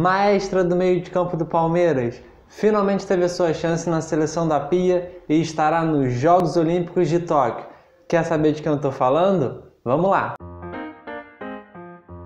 Maestra do meio de campo do Palmeiras, finalmente teve a sua chance na seleção da Pia e estará nos Jogos Olímpicos de Tóquio. Quer saber de quem eu estou falando? Vamos lá!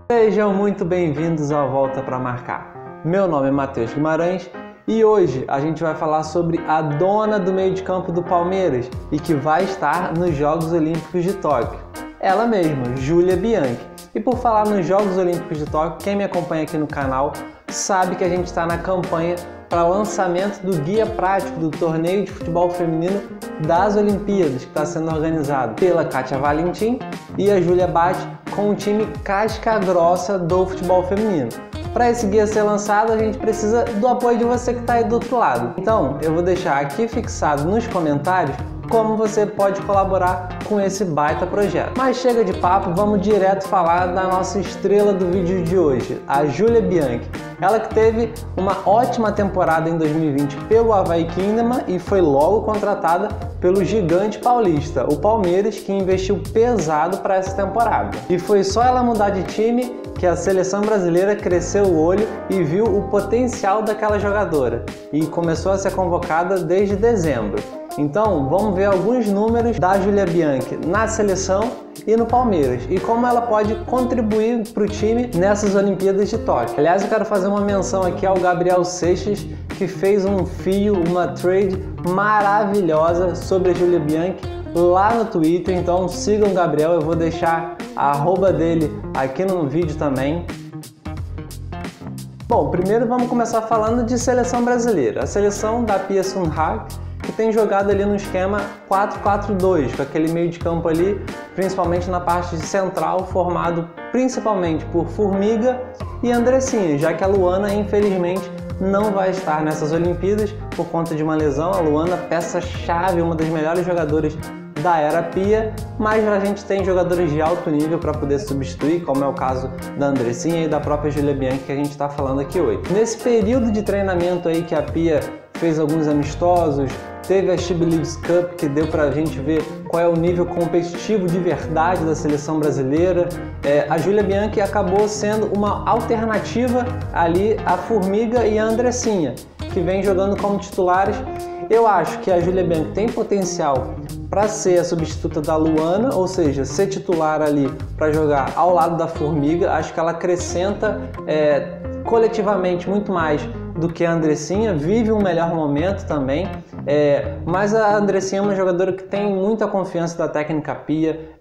Sejam muito bem-vindos ao Volta para Marcar. Meu nome é Matheus Guimarães e hoje a gente vai falar sobre a dona do meio de campo do Palmeiras e que vai estar nos Jogos Olímpicos de Tóquio. Ela mesma, Júlia Bianchi. E por falar nos Jogos Olímpicos de Tóquio, quem me acompanha aqui no canal sabe que a gente está na campanha para lançamento do guia prático do torneio de futebol feminino das Olimpíadas, que está sendo organizado pela Kátia Valentim e a Júlia Batti com o time casca grossa do futebol feminino. Para esse guia ser lançado, a gente precisa do apoio de você que está aí do outro lado. Então, eu vou deixar aqui fixado nos comentários como você pode colaborar com esse baita projeto. Mas chega de papo, vamos direto falar da nossa estrela do vídeo de hoje, a Júlia Bianchi. Ela que teve uma ótima temporada em 2020 pelo Avaí/Kindermann e foi logo contratada pelo gigante paulista, o Palmeiras, que investiu pesado para essa temporada. E foi só ela mudar de time que a seleção brasileira cresceu o olho e viu o potencial daquela jogadora e começou a ser convocada desde dezembro. Então, vamos ver alguns números da Júlia Bianchi na seleção e no Palmeiras e como ela pode contribuir para o time nessas Olimpíadas de Tóquio. Aliás, eu quero fazer uma menção aqui ao Gabriel Seixas, que fez um fio, uma trade maravilhosa sobre a Júlia Bianchi lá no Twitter. Então, sigam o Gabriel, eu vou deixar a arroba dele aqui no vídeo também. Bom, primeiro vamos começar falando de seleção brasileira. A seleção da Pia Sundhage, que tem jogado ali no esquema 4-4-2, com aquele meio de campo ali, principalmente na parte central, formado principalmente por Formiga e Andressinha, já que a Luana, infelizmente, não vai estar nessas Olimpíadas por conta de uma lesão. A Luana, peça-chave, uma das melhores jogadoras da era Pia, mas a gente tem jogadores de alto nível para poder substituir, como é o caso da Andressinha e da própria Júlia Bianchi, que a gente está falando aqui hoje. Nesse período de treinamento aí que a Pia fez alguns amistosos, teve a She Believes Cup, que deu para a gente ver qual é o nível competitivo de verdade da seleção brasileira. A Júlia Bianchi acabou sendo uma alternativa ali à Formiga e à Andressinha, que vem jogando como titulares. Eu acho que a Júlia Bianchi tem potencial para ser a substituta da Luana, ou seja, ser titular ali para jogar ao lado da Formiga. Acho que ela acrescenta coletivamente muito mais do que a Andressinha, vive um melhor momento também, mas a Andressinha é uma jogadora que tem muita confiança da técnica Pia,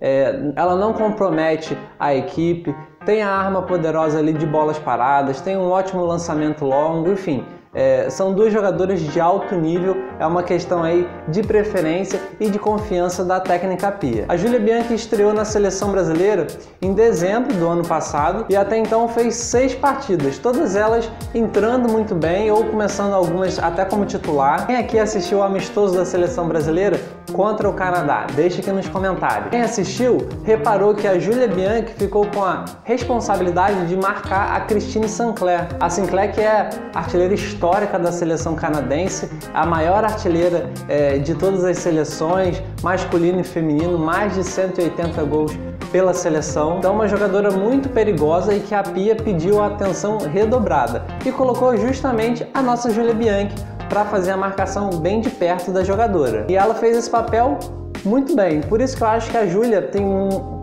ela não compromete a equipe, tem a arma poderosa ali de bolas paradas, tem um ótimo lançamento longo, enfim. São duas jogadoras de alto nível, é uma questão aí de preferência e de confiança da técnica Pia. A Júlia Bianchi estreou na seleção brasileira em dezembro do ano passado e até então fez 6 partidas, todas elas entrando muito bem ou começando algumas até como titular. Quem aqui assistiu o amistoso da seleção brasileira contra o Canadá? Deixa aqui nos comentários. Quem assistiu reparou que a Júlia Bianchi ficou com a responsabilidade de marcar a Christine Sinclair. A Sinclair, que é artilheira histórica da seleção canadense, a maior artilheira de todas as seleções, masculino e feminino, mais de 180 gols pela seleção. Então, uma jogadora muito perigosa e que a Pia pediu a atenção redobrada e colocou justamente a nossa Júlia Bianchi para fazer a marcação bem de perto da jogadora. E ela fez esse papel muito bem, por isso que eu acho que a Júlia tem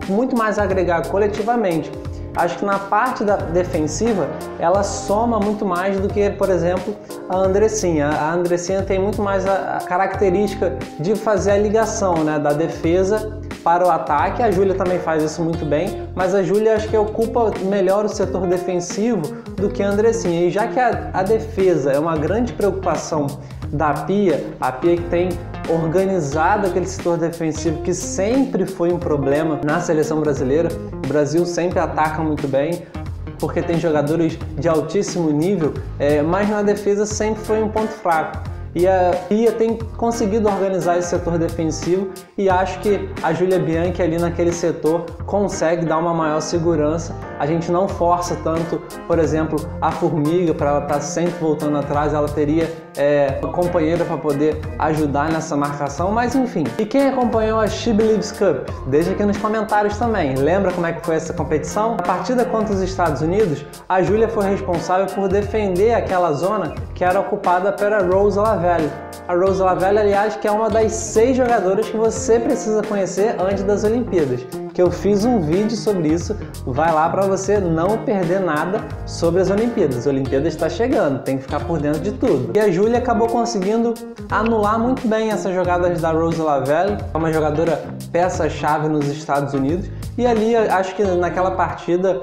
muito mais a agregar coletivamente. Acho que na parte da defensiva ela soma muito mais do que, por exemplo, a Andressinha. A Andressinha tem muito mais a característica de fazer a ligação, né, da defesa para o ataque. A Júlia também faz isso muito bem, mas a Júlia acho que ocupa melhor o setor defensivo do que a Andressinha. E já que a defesa é uma grande preocupação da Pia, a Pia que tem organizado aquele setor defensivo que sempre foi um problema na seleção brasileira. O Brasil sempre ataca muito bem porque tem jogadores de altíssimo nível, mas na defesa sempre foi um ponto fraco. E a Pia tem conseguido organizar esse setor defensivo e acho que a Júlia Bianchi ali naquele setor consegue dar uma maior segurança. a gente não força tanto, por exemplo, a Formiga para ela estar sempre voltando atrás, ela teria uma companheira para poder ajudar nessa marcação, mas enfim. E quem acompanhou a She Believes Cup? Deixa aqui nos comentários também. Lembra como é que foi essa competição? A partida contra os Estados Unidos, a Júlia foi responsável por defender aquela zona que era ocupada pela Rose Lavelle. A Rose Lavelle, aliás, que é uma das 6 jogadoras que você precisa conhecer antes das Olimpíadas, que eu fiz um vídeo sobre isso, vai lá para você não perder nada sobre as Olimpíadas. A Olimpíada está chegando, tem que ficar por dentro de tudo. E a Júlia acabou conseguindo anular muito bem essas jogadas da Rose Lavelle, uma jogadora peça-chave nos Estados Unidos, e ali acho que naquela partida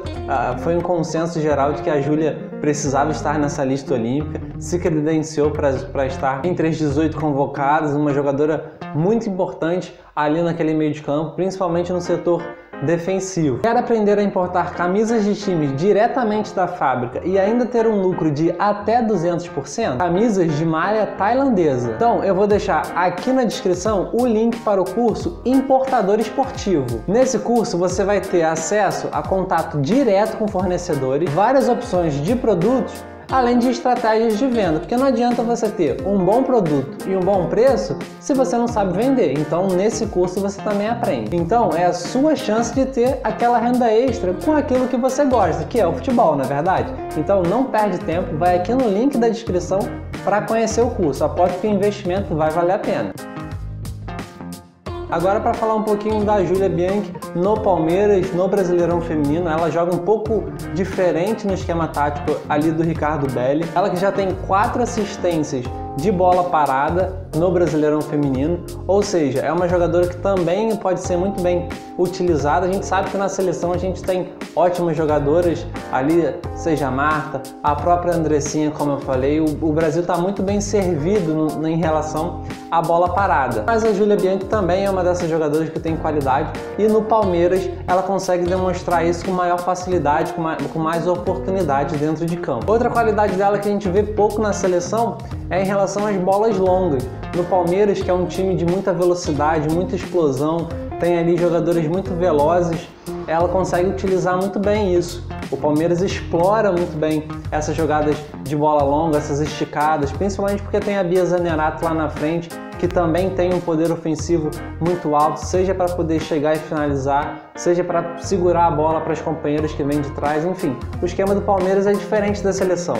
foi um consenso geral de que a Júlia precisava estar nessa lista olímpica, se credenciou para estar entre as 18 convocadas, uma jogadora muito importante ali naquele meio de campo, principalmente no setor defensivo. Quer aprender a importar camisas de times diretamente da fábrica e ainda ter um lucro de até 200%? Camisas de malha tailandesa. Então eu vou deixar aqui na descrição o link para o curso Importador Esportivo. Nesse curso você vai ter acesso a contato direto com fornecedores, várias opções de produtos, além de estratégias de venda, porque não adianta você ter um bom produto e um bom preço se você não sabe vender. Então nesse curso você também aprende. Então é a sua chance de ter aquela renda extra com aquilo que você gosta, que é o futebol, na verdade. Então não perde tempo, vai aqui no link da descrição para conhecer o curso. Aposto que o investimento vai valer a pena. Agora para falar um pouquinho da Júlia Bianchi no Palmeiras, no Brasileirão Feminino, ela joga um pouco diferente no esquema tático ali do Ricardo Belli. Ela que já tem 4 assistências de bola parada no Brasileirão Feminino, ou seja, é uma jogadora que também pode ser muito bem utilizada. A gente sabe que na seleção a gente tem ótimas jogadoras ali, seja a Marta, a própria Andressinha, como eu falei. O Brasil está muito bem servido em relação à bola parada, mas a Júlia Bianchi também é uma dessas jogadoras que tem qualidade e no Palmeiras ela consegue demonstrar isso com maior facilidade, com mais oportunidade dentro de campo. Outra qualidade dela que a gente vê pouco na seleção é em relação às bolas longas. No Palmeiras, que é um time de muita velocidade, muita explosão, tem ali jogadores muito velozes, ela consegue utilizar muito bem isso. O Palmeiras explora muito bem essas jogadas de bola longa, essas esticadas, principalmente porque tem a Bia Zaneratto lá na frente, que também tem um poder ofensivo muito alto, seja para poder chegar e finalizar, seja para segurar a bola para as companheiras que vêm de trás, enfim. O esquema do Palmeiras é diferente da seleção,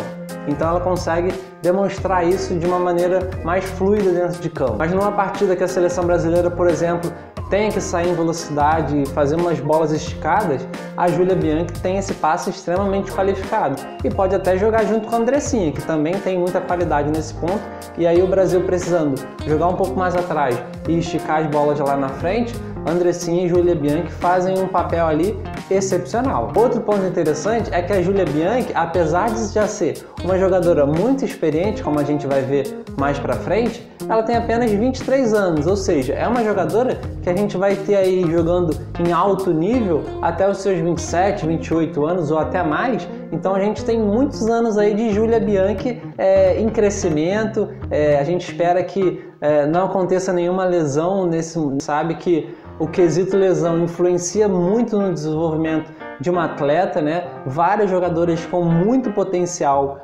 então ela consegue demonstrar isso de uma maneira mais fluida dentro de campo. Mas numa partida que a seleção brasileira, por exemplo, tem que sair em velocidade e fazer umas bolas esticadas, a Júlia Bianchi tem esse passe extremamente qualificado e pode até jogar junto com a Andressinha, que também tem muita qualidade nesse ponto, e aí o Brasil precisando jogar um pouco mais atrás e esticar as bolas lá na frente, Andressinha e Júlia Bianchi fazem um papel ali excepcional. Outro ponto interessante é que a Júlia Bianchi, apesar de já ser uma jogadora muito experiente, como a gente vai ver mais pra frente, ela tem apenas 23 anos, ou seja, é uma jogadora que a gente vai ter aí jogando em alto nível até os seus 27, 28 anos ou até mais. Então a gente tem muitos anos aí de Júlia Bianchi em crescimento. A gente espera que não aconteça nenhuma lesão nesse, sabe que o quesito lesão influencia muito no desenvolvimento de uma atleta, né? Várias jogadoras com muito potencial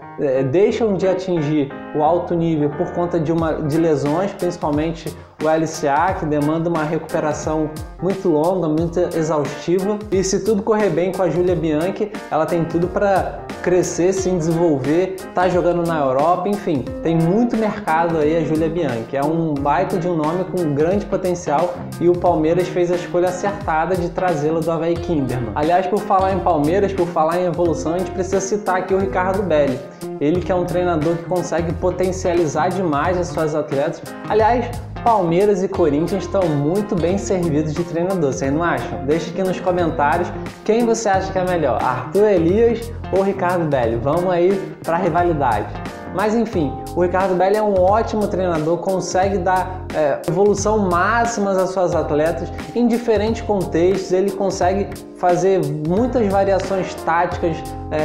deixam de atingir o alto nível por conta de lesões, principalmente o LCA, que demanda uma recuperação muito longa, muito exaustiva. E se tudo correr bem com a Júlia Bianchi, ela tem tudo para crescer, se desenvolver, tá jogando na Europa, enfim, tem muito mercado aí a Júlia Bianchi. É um baita de um nome com grande potencial e o Palmeiras fez a escolha acertada de trazê-la do Avaí/Kindermann. Aliás, por falar em Palmeiras, por falar em evolução, a gente precisa citar aqui o Ricardo Belli. Ele que é um treinador que consegue potencializar demais as suas atletas. Aliás, Palmeiras e Corinthians estão muito bem servidos de treinador, vocês não acham? Deixa aqui nos comentários quem você acha que é melhor, Arthur Elias ou Ricardo Belli. Vamos aí para a rivalidade. Mas enfim, o Ricardo Belli é um ótimo treinador, consegue dar evolução máxima às suas atletas em diferentes contextos, ele consegue fazer muitas variações táticas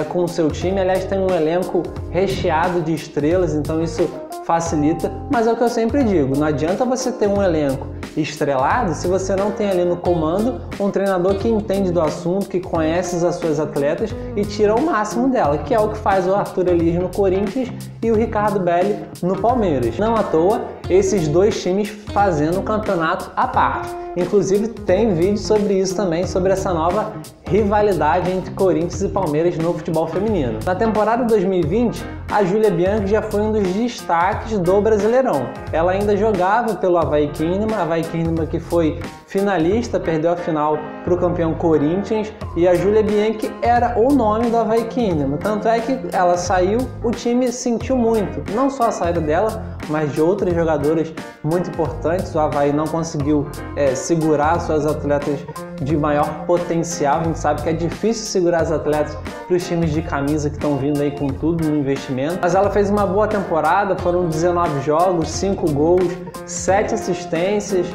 com o seu time. Aliás, tem um elenco recheado de estrelas, então isso facilita, mas é o que eu sempre digo, não adianta você ter um elenco estrelado se você não tem ali no comando um treinador que entende do assunto, que conhece as suas atletas e tira o máximo dela, que é o que faz o Arthur Elias no Corinthians e o Ricardo Belli no Palmeiras. Não à toa, esses dois times fazendo um campeonato à parte. Inclusive tem vídeo sobre isso também, sobre essa nova rivalidade entre Corinthians e Palmeiras no futebol feminino. Na temporada 2020, a Júlia Bianchi já foi um dos destaques do Brasileirão. Ela ainda jogava pelo Avaí/Kindermann, que foi finalista, perdeu a final para o campeão Corinthians, e a Júlia Bianchi era o nome do Avaí/Kindermann. Tanto é que ela saiu, o time sentiu muito, não só a saída dela, mas de outras jogadoras muito importantes. O Avaí não conseguiu segurar suas atletas de maior potencial. A gente sabe que é difícil segurar as atletas para os times de camisa que estão vindo aí com tudo no investimento. Mas ela fez uma boa temporada, foram 19 jogos, 5 gols, 7 assistências.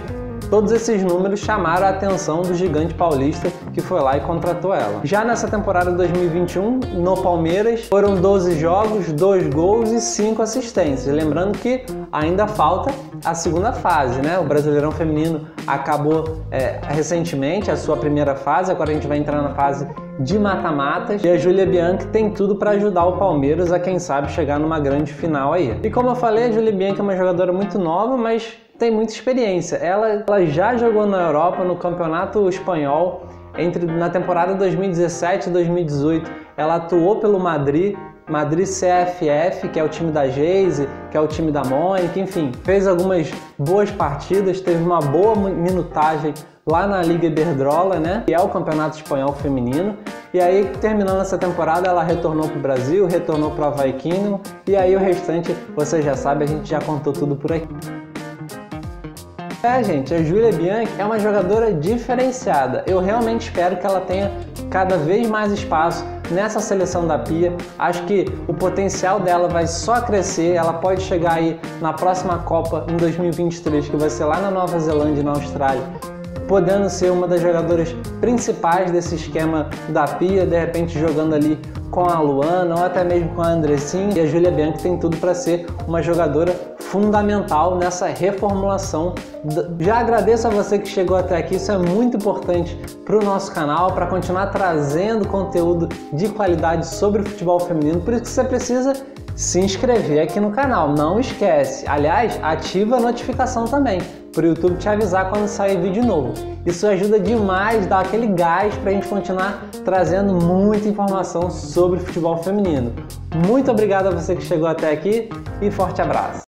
Todos esses números chamaram a atenção do gigante paulista, que foi lá e contratou ela. Já nessa temporada 2021, no Palmeiras, foram 12 jogos, 2 gols e 5 assistências. Lembrando que ainda falta a segunda fase, né? O Brasileirão Feminino acabou recentemente a sua primeira fase, agora a gente vai entrar na fase de mata-matas, e a Júlia Bianchi tem tudo para ajudar o Palmeiras a, quem sabe, chegar numa grande final aí. E como eu falei, a Júlia Bianchi é uma jogadora muito nova, mas tem muita experiência. Ela já jogou na Europa, no Campeonato Espanhol, na temporada 2017 e 2018, ela atuou pelo Madrid CFF, que é o time da Geise, que é o time da Mônica, enfim. Fez algumas boas partidas, teve uma boa minutagem lá na Liga Iberdrola, né? Que é o Campeonato Espanhol Feminino. E aí, terminando essa temporada, ela retornou para o Brasil, retornou para o Avaí/Kindermann, e aí o restante, você já sabe, a gente já contou tudo por aqui. Gente, a Júlia Bianchi é uma jogadora diferenciada. Eu realmente espero que ela tenha cada vez mais espaço nessa seleção da Pia. Acho que o potencial dela vai só crescer. Ela pode chegar aí na próxima Copa em 2023, que vai ser lá na Nova Zelândia e na Austrália, podendo ser uma das jogadoras principais desse esquema da Pia, de repente jogando ali com a Luana ou até mesmo com a Andressinha. E a Júlia Bianchi tem tudo para ser uma jogadora fundamental nessa reformulação. Já agradeço a você que chegou até aqui, isso é muito importante para o nosso canal, para continuar trazendo conteúdo de qualidade sobre o futebol feminino. Por isso que você precisa se inscrever aqui no canal, não esquece. Aliás, ativa a notificação também, para o YouTube te avisar quando sair vídeo novo. Isso ajuda demais, dá aquele gás para a gente continuar trazendo muita informação sobre futebol feminino. Muito obrigado a você que chegou até aqui e forte abraço!